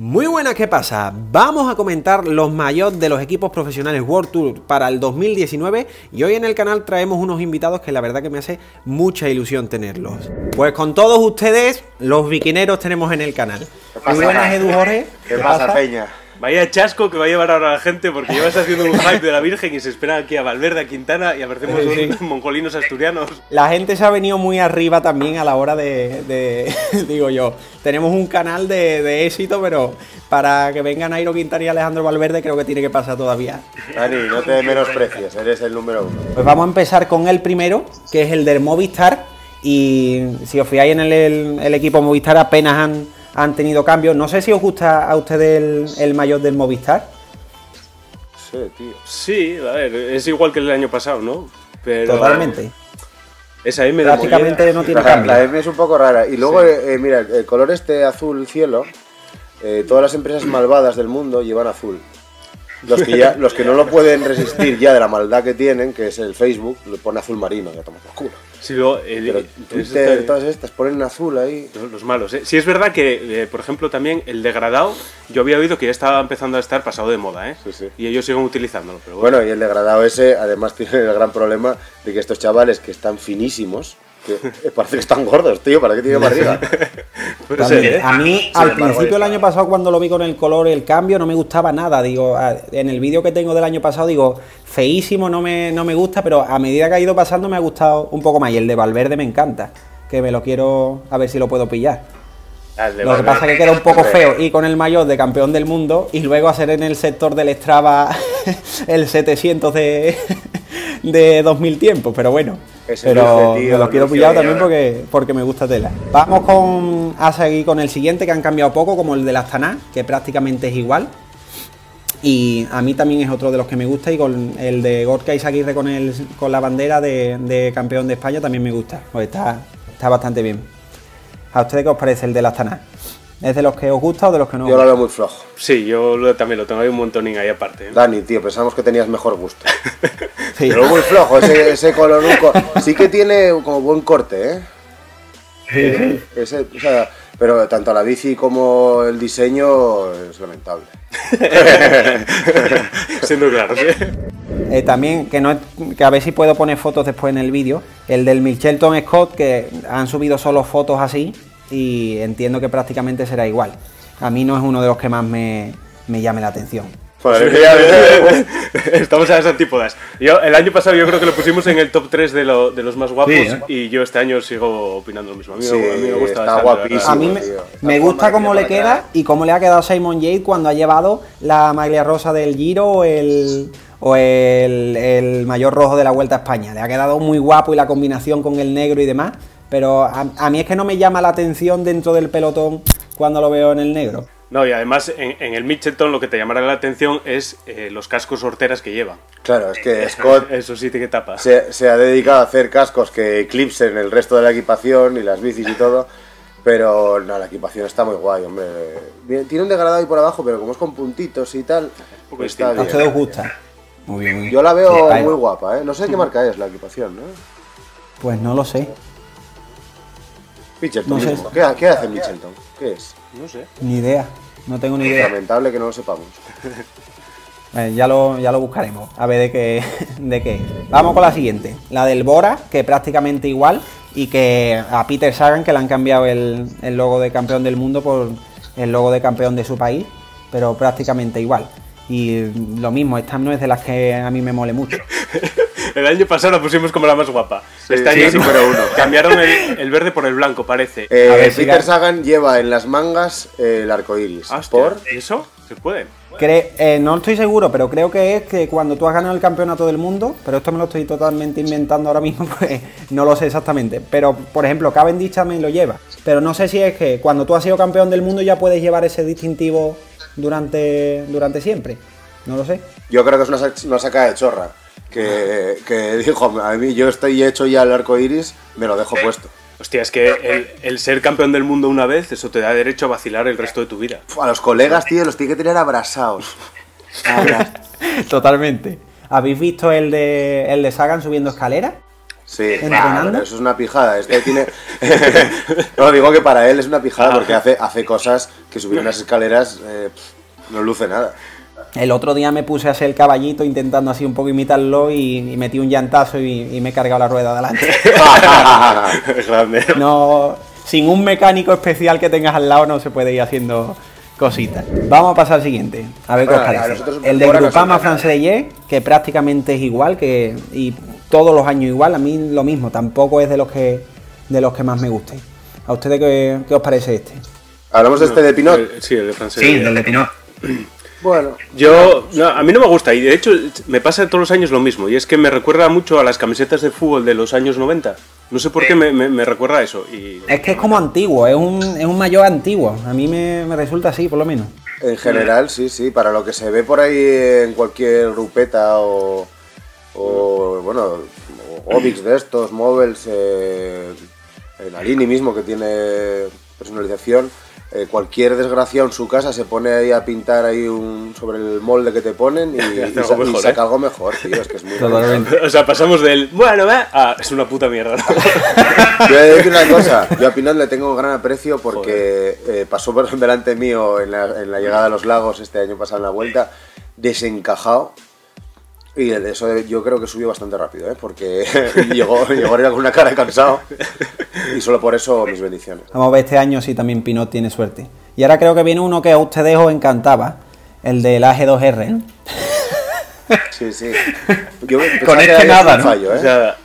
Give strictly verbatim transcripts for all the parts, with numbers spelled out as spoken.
Muy buenas, ¿qué pasa? Vamos a comentar los maillots de los equipos profesionales World Tour para el dos mil diecinueve y hoy en el canal traemos unos invitados que la verdad que me hace mucha ilusión tenerlos. Pues con todos ustedes, los bikineros tenemos en el canal. Muy buenas, Edu Jorge. ¿Qué, ¿Qué pasa, Peña? Vaya chasco que va a llevar ahora la gente porque llevas haciendo un hype de la Virgen y se espera aquí a Valverde, a Quintana y aparecemos sí, sí. mongolinos asturianos. La gente se ha venido muy arriba también a la hora de... de digo yo, tenemos un canal de, de éxito, pero para que vengan Airo Quintana y Alejandro Valverde creo que tiene que pasar todavía. Dani, no te menosprecies, eres el número uno. Pues vamos a empezar con el primero, que es el del Movistar. Y si os fijáis en el, el, el equipo Movistar apenas han... han tenido cambios. No sé si os gusta a ustedes el, el maillot del Movistar. Sí, tío. Sí, a ver, es igual que el año pasado, ¿no? Pero totalmente. Esa M prácticamente no tiene cambio. La M es un poco rara. Y luego, sí. eh, mira, el color este azul cielo, eh, todas las empresas malvadas del mundo llevan azul. Los que, ya, los que no lo pueden resistir ya de la maldad que tienen, que es el Facebook, lo pone azul marino, ya toma por culo. Sí, luego, el, Pero Twitter, todas estas ponen azul ahí. Los, los malos, ¿eh? Sí, es verdad que, eh, por ejemplo, también el degradado, yo había oído que ya estaba empezando a estar pasado de moda, ¿eh? Sí, sí. Y ellos siguen utilizándolo. Pero bueno. bueno, y el degradado ese, además, tiene el gran problema de que estos chavales que están finísimos, que parece que están gordos, tío, ¿para qué tiene barriga? Pero también, sí, ¿eh? A mí, al principio del año pasado, cuando lo vi con el color, el cambio, no me gustaba nada. Digo, en el vídeo que tengo del año pasado, digo, feísimo, no me, no me gusta, pero a medida que ha ido pasando me ha gustado un poco más. Y el de Valverde me encanta, que me lo quiero, a ver si lo puedo pillar. Lo que pasa es que queda un poco feo y con el maillot de campeón del mundo y luego hacer en el sector del Strava el setecientos de, de dos mil tiempos, pero bueno. Pero me los quiero pillar también porque, porque me gusta tela. Vamos con, a seguir con el siguiente que han cambiado poco, como el de la Astana, que prácticamente es igual. Y a mí también es otro de los que me gusta y con el de Gorka Izagirre con, el, con la bandera de, de campeón de España también me gusta. Pues está, está bastante bien. ¿A ustedes qué os parece el de la Astana? ¿Es de los que os gusta o de los que no? Yo lo veo muy flojo. Sí, yo lo, también lo tengo ahí un montonín ahí aparte, ¿eh? Dani, tío, pensamos que tenías mejor gusto. Sí. Pero muy flojo, ese, ese color. Sí que tiene como buen corte, ¿eh? Sí. Ese, o sea, pero tanto la bici como el diseño es lamentable. Sin duda, ¿sí? Eh, también, que, no, que a ver si puedo poner fotos después en el vídeo, el del Mitchelton-Scott, que han subido solo fotos así. Y entiendo que prácticamente será igual. A mí no es uno de los que más me, me llame la atención. Joder, mira, mira, mira. Estamos a las antípodas. Yo, el año pasado yo creo que lo pusimos en el top tres de, lo, de los más guapos, sí, ¿eh? Y yo este año sigo opinando lo mismo. A mí, sí, a mí me gusta. Está guapísimo. A mí me, me gusta cómo le queda cara. Y cómo le ha quedado Simon Yates cuando ha llevado la maglia rosa del Giro o el, o el, el mayor rojo de la Vuelta a España. Le ha quedado muy guapo y la combinación con el negro y demás. Pero a, a mí es que no me llama la atención dentro del pelotón cuando lo veo en el negro. No, y además en, en el Mitchelton lo que te llamará la atención es eh, los cascos horteras que lleva. Claro, es que Scott... Eso sí te que tapa. Se, se ha dedicado a hacer cascos que eclipsen el resto de la equipación y las bicis y todo. Pero no, la equipación está muy guay, hombre. Tiene un degradado ahí por abajo, pero como es con puntitos y tal... Pues está bien. ¿A ustedes os gusta? Muy bien, muy bien. Yo la veo muy guapa, ¿eh? No sé qué marca es la equipación, ¿no? Pues no lo sé. Mitchelton, no sé. ¿Qué, ¿Qué hace Mitchelton? ¿Qué es? No sé. Ni idea, no tengo ni idea. Es lamentable que no lo sepamos. Bueno, ya, lo, ya lo buscaremos, a ver de qué, de qué es. Vamos con la siguiente, la del Bora, que prácticamente igual, y que a Peter Sagan, que le han cambiado el, el logo de campeón del mundo por el logo de campeón de su país, pero prácticamente igual. Y lo mismo, esta no es de las que a mí me mole mucho. El año pasado la pusimos como la más guapa. Sí, este año sí, es número uno. Cambiaron el, el verde por el blanco, parece. Eh, a ver, Peter Sagan lleva en las mangas eh, el arco iris. Hostia, ¿por eso? ¿Se puede? Cre eh, no estoy seguro, pero creo que es que cuando tú has ganado el campeonato del mundo, pero esto me lo estoy totalmente inventando ahora mismo, pues no lo sé exactamente. Pero, por ejemplo, Cavendish también lo lleva. Pero no sé si es que cuando tú has sido campeón del mundo ya puedes llevar ese distintivo durante, durante siempre. No lo sé. Yo creo que es una, sac una saca de chorra. Que, que dijo, a mí yo estoy hecho ya el arco iris, me lo dejo puesto. Hostia, es que el, el ser campeón del mundo una vez, eso te da derecho a vacilar el resto de tu vida. A los colegas, tío, los tiene que tener abrazados. Totalmente. ¿Habéis visto el de, el de Sagan subiendo escaleras? Sí, claro, eso es una pijada. Este tiene... No, digo que para él es una pijada porque hace, hace cosas que subir unas escaleras eh, no luce nada. El otro día me puse a hacer el caballito intentando así un poco imitarlo y, y metí un llantazo y, y me he cargado la rueda adelante. No, sin un mecánico especial que tengas al lado no se puede ir haciendo cositas. Vamos a pasar al siguiente, a ver bueno, qué os parece. El de Grupama-F D J, que prácticamente es igual, que y todos los años igual, a mí lo mismo, tampoco es de los que, de los que más me gusten. ¿A ustedes qué, qué os parece este? ¿Hablamos de este de Pinot? El, sí, el de francés. Sí, el de Pinot. Bueno, yo no, a mí no me gusta, y de hecho me pasa todos los años lo mismo, y es que me recuerda mucho a las camisetas de fútbol de los años noventa. No sé por qué me, me, me recuerda a eso. Y... Es que es como antiguo, es un, es un maillot antiguo. A mí me, me resulta así, por lo menos. En general, sí, sí. Para lo que se ve por ahí en cualquier rupeta o, o bueno, Obix de estos, Movels, eh, el Alini mismo que tiene personalización. Eh, cualquier desgraciado en su casa se pone ahí a pintar ahí un sobre el molde que te ponen y, y, y, mejor, y ¿eh? saca algo mejor, tío, es que es muy o sea, pasamos del bueno, ¿eh? Ah, es una puta mierda. Yo voy a decir una cosa, yo a Pinot le tengo gran aprecio porque eh, pasó por delante mío en la, en la llegada a los lagos este año pasado en la vuelta, desencajado. Y eso yo creo que subió bastante rápido, ¿eh? Porque llegó, llegó a ir con una cara cansado. Y solo por eso mis bendiciones. Vamos a ver este año si también Pinot tiene suerte. Y ahora creo que viene uno que a ustedes os encantaba, el del A G dos R. ¿Eh? Sí, sí. Yo con este nada, ¿no? Fallo, ¿eh? O sea,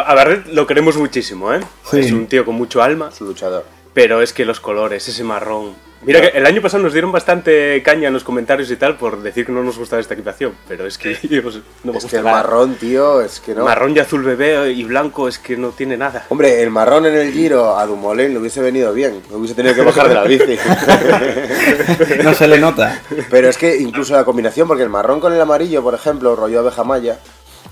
a Bardet lo queremos muchísimo, ¿eh? Sí. Es un tío con mucho alma. Es un luchador. Pero es que los colores, ese marrón... Mira, que el año pasado nos dieron bastante caña en los comentarios y tal por decir que no nos gustaba esta equipación, pero es que pues, no me es gusta que el nada. Marrón, tío, es que no. Marrón y azul bebé y blanco es que no tiene nada. Hombre, el marrón en el Giro a Dumoulin le hubiese venido bien, le hubiese tenido que bajar de la bici. No se le nota. Pero es que incluso la combinación, porque el marrón con el amarillo, por ejemplo, rollo abeja maya,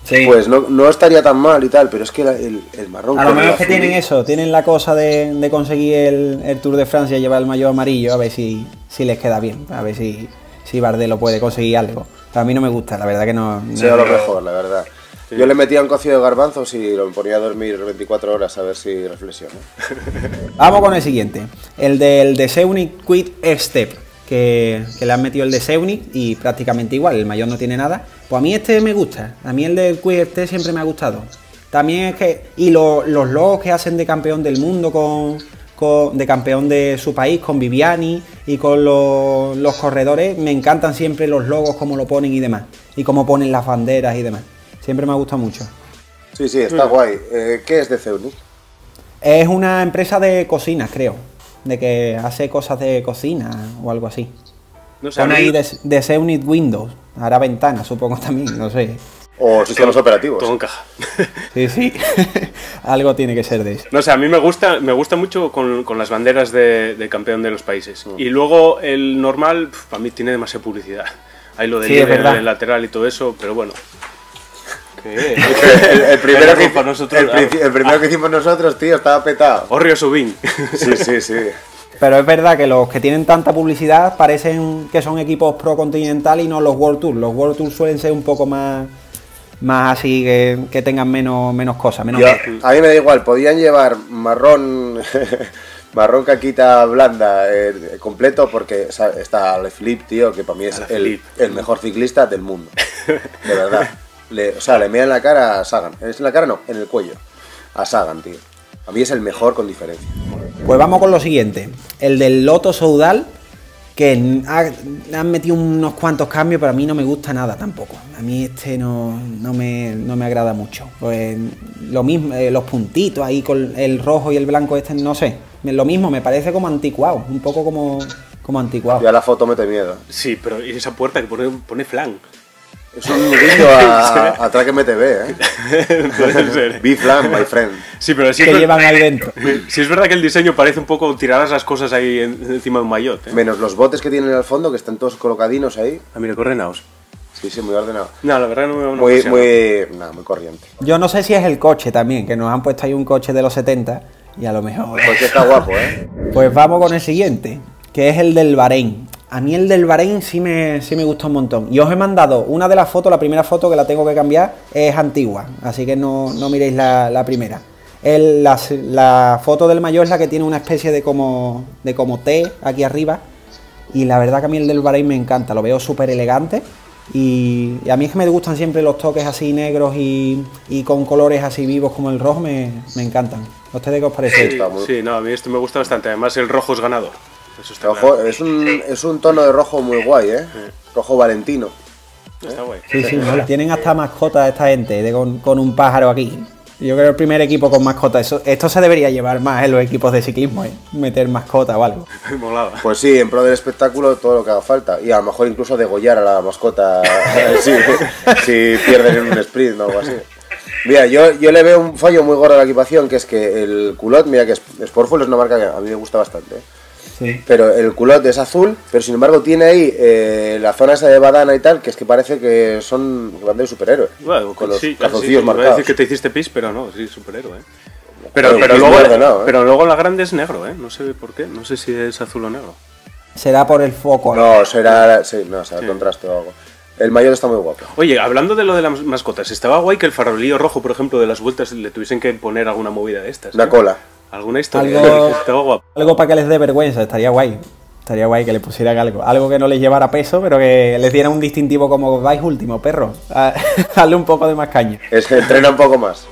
sí. Pues no, no estaría tan mal y tal, pero es que la, el, el marrón... A lo mejor es que tienen eso, tienen la cosa de, de conseguir el, el Tour de Francia y llevar el maillot amarillo, a ver si, si les queda bien, a ver si, si Bardet lo puede conseguir algo. A mí no me gusta, la verdad que no... no sea lo mejor, la verdad. Sí. Yo le metía un cocido de garbanzos y lo ponía a dormir veinticuatro horas a ver si reflexiona. Vamos con el siguiente, el del Deceuninck Quick-Step. Que, que le han metido el de Deceuninck y prácticamente igual, el mayor no tiene nada. Pues a mí este me gusta, a mí el del Quick-Step siempre me ha gustado. También es que... Y lo, los logos que hacen de campeón del mundo, con, con de campeón de su país, con Viviani y con los, los corredores, me encantan siempre los logos, como lo ponen y demás. Y cómo ponen las banderas y demás. Siempre me ha gustado mucho. Sí, sí, está guay. Eh, ¿Qué es de Deceuninck? Es una empresa de cocinas, creo. De que hace cosas de cocina o algo así. No sé, pone ahí de, de Deceuninck Windows, hará ventanas, supongo también, no sé. O sistemas operativos. Todo en caja. Sí, sí. Algo tiene que ser de eso. No sé, a mí me gusta, me gusta mucho con, con las banderas de, de campeón de los países. Mm. Y luego el normal, pf, para mí tiene demasiada publicidad. Hay lo del sí, el lateral y todo eso, pero bueno. ¿Qué? El, el, primero que, nosotros, el, el, el primero que hicimos nosotros, tío, estaba petado. Orrio Subín. Sí, sí, sí. Pero es verdad que los que tienen tanta publicidad parecen que son equipos pro continental y no los World Tour. Los World Tour suelen ser un poco más, más así, que, que tengan menos, menos cosas. Menos... Yo, a mí me da igual, podían llevar marrón... Marrón caquita blanda, eh, completo, porque está Alaphilippe, tío, que para mí es el, el mejor ciclista del mundo. De verdad. Le, o sea, le mea en la cara a Sagan. En la cara no, en el cuello. A Sagan, tío. A mí es el mejor con diferencia. Pues vamos con lo siguiente. El del Lotto Soudal, que ha, han metido unos cuantos cambios, pero a mí no me gusta nada tampoco. A mí este no, no, me, no me agrada mucho. Pues lo mismo, eh, los puntitos ahí con el rojo y el blanco este, no sé. Lo mismo, me parece como anticuado. Un poco como, como anticuado. Ya la foto mete miedo. Sí, pero esa puerta que pone, pone flan. Es un nudillo a Track M T V, ¿eh? Be flan, my friend. Sí, pero sí que llevan ahí dentro. Sí, es verdad que el diseño parece un poco tiradas las cosas ahí encima de un maillot, ¿eh? Menos los botes que tienen al fondo, que están todos colocadinos ahí. A mí me corren a os. Sí, sí, muy ordenado. No, la verdad no me... No muy, muy, no, muy corriente. Yo no sé si es el coche también, que nos han puesto ahí un coche de los setenta y a lo mejor... El coche está guapo, ¿eh? Pues vamos con el siguiente, que es el del Bahrein. A mí el del Bahrein sí me, sí me gusta un montón. Y os he mandado una de las fotos, la primera foto que la tengo que cambiar es antigua, así que no, no miréis la, la primera. El, la, la foto del mayor es la que tiene una especie de como, de como T aquí arriba, y la verdad que a mí el del Bahrain me encanta, lo veo súper elegante. Y, y a mí es que me gustan siempre los toques así negros y, y con colores así vivos como el rojo, me, me encantan. ¿A ustedes qué os parece? Sí, sí, no, a mí este me gusta bastante, además el rojo es ganador. Eso está rojo, es, un, es un tono de rojo muy guay, ¿eh? Rojo valentino. Está guay. Sí, sí, mola. Tienen hasta mascotas esta gente, de con, con un pájaro aquí. Yo creo el primer equipo con mascota. Eso, esto se debería llevar más en los equipos de ciclismo, ¿eh? Meter mascota o algo. Molado. Pues sí, en pro del espectáculo todo lo que haga falta. Y a lo mejor incluso degollar a la mascota si, si pierden en un sprint o algo así. Mira, yo, yo le veo un fallo muy gordo a la equipación, que es que el culot, mira que Sportful es una marca que a mí me gusta bastante, ¿eh? Sí. Pero el culot es azul, pero sin embargo tiene ahí eh, la zona esa de badana y tal, que es que parece que son grandes superhéroes. Bueno, con los sí, calzoncillos sí, marcados. Voy a decir que te hiciste pis, pero no, sí, superhéroe. Pero, pero, pero, luego, ordenado, ¿eh? Pero luego la grande es negro, ¿eh? No sé por qué, no sé si es azul o negro. Será por el foco. No, no será, sí, no, será sí. Contraste o algo. El mayor está muy guapo. Oye, hablando de lo de las mascotas, estaba guay que el farolillo rojo, por ejemplo, de las vueltas le tuviesen que poner alguna movida de estas. Una ¿eh? cola. Alguna historia. Algo, algo para que les dé vergüenza, estaría guay. Estaría guay que le pusieran algo. Algo que no les llevara peso, pero que les diera un distintivo como vais último, perro. Dale un poco de más caña. Es que entrena un poco más.